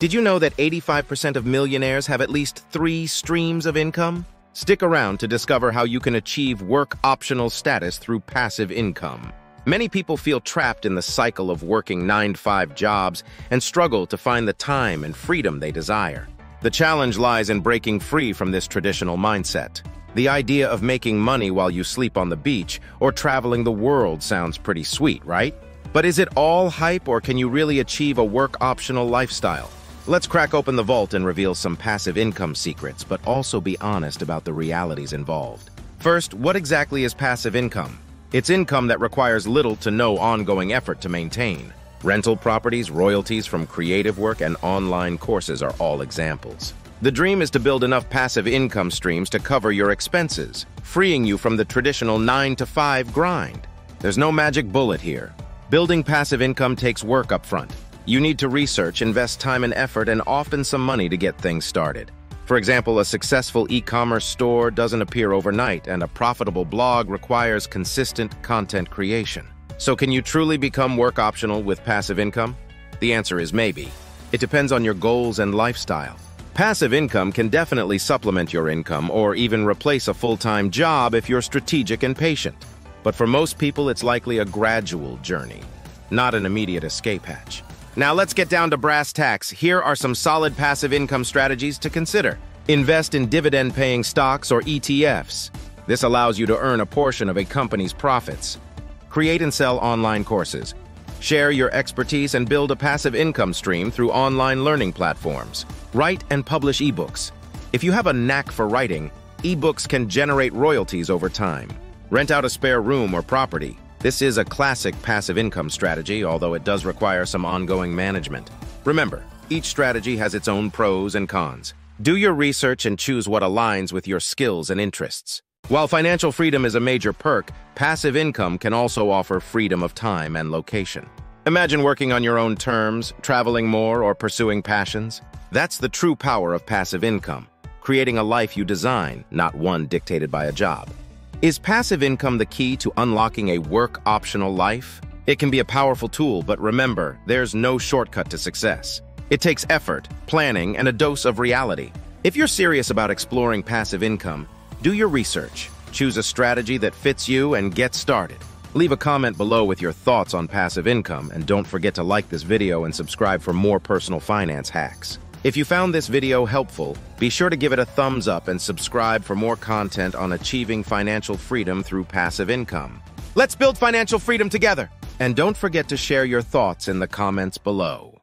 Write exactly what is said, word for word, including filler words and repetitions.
Did you know that eighty-five percent of millionaires have at least three streams of income? Stick around to discover how you can achieve work-optional status through passive income. Many people feel trapped in the cycle of working nine to five jobs and struggle to find the time and freedom they desire. The challenge lies in breaking free from this traditional mindset. The idea of making money while you sleep on the beach or traveling the world sounds pretty sweet, right? But is it all hype, or can you really achieve a work-optional lifestyle? Let's crack open the vault and reveal some passive income secrets, but also be honest about the realities involved. First, what exactly is passive income? It's income that requires little to no ongoing effort to maintain. Rental properties, royalties from creative work, and online courses are all examples. The dream is to build enough passive income streams to cover your expenses, freeing you from the traditional nine to five grind. There's no magic bullet here. Building passive income takes work up front. You need to research, invest time and effort, and often some money to get things started. For example, a successful e-commerce store doesn't appear overnight, and a profitable blog requires consistent content creation. So can you truly become work optional with passive income? The answer is maybe. It depends on your goals and lifestyle. Passive income can definitely supplement your income or even replace a full-time job if you're strategic and patient. But for most people, it's likely a gradual journey, not an immediate escape hatch. Now let's get down to brass tacks. Here are some solid passive income strategies to consider. Invest in dividend-paying stocks or E T Fs. This allows you to earn a portion of a company's profits. Create and sell online courses. Share your expertise and build a passive income stream through online learning platforms. Write and publish ebooks. If you have a knack for writing, ebooks can generate royalties over time. Rent out a spare room or property. This is a classic passive income strategy, although it does require some ongoing management. Remember, each strategy has its own pros and cons. Do your research and choose what aligns with your skills and interests. While financial freedom is a major perk, passive income can also offer freedom of time and location. Imagine working on your own terms, traveling more, or pursuing passions. That's the true power of passive income, creating a life you design, not one dictated by a job. Is passive income the key to unlocking a work-optional life? It can be a powerful tool, but remember, there's no shortcut to success. It takes effort, planning, and a dose of reality. If you're serious about exploring passive income, do your research, choose a strategy that fits you, and get started. Leave a comment below with your thoughts on passive income, and don't forget to like this video and subscribe for more personal finance hacks. If you found this video helpful, be sure to give it a thumbs up and subscribe for more content on achieving financial freedom through passive income. Let's build financial freedom together! And don't forget to share your thoughts in the comments below.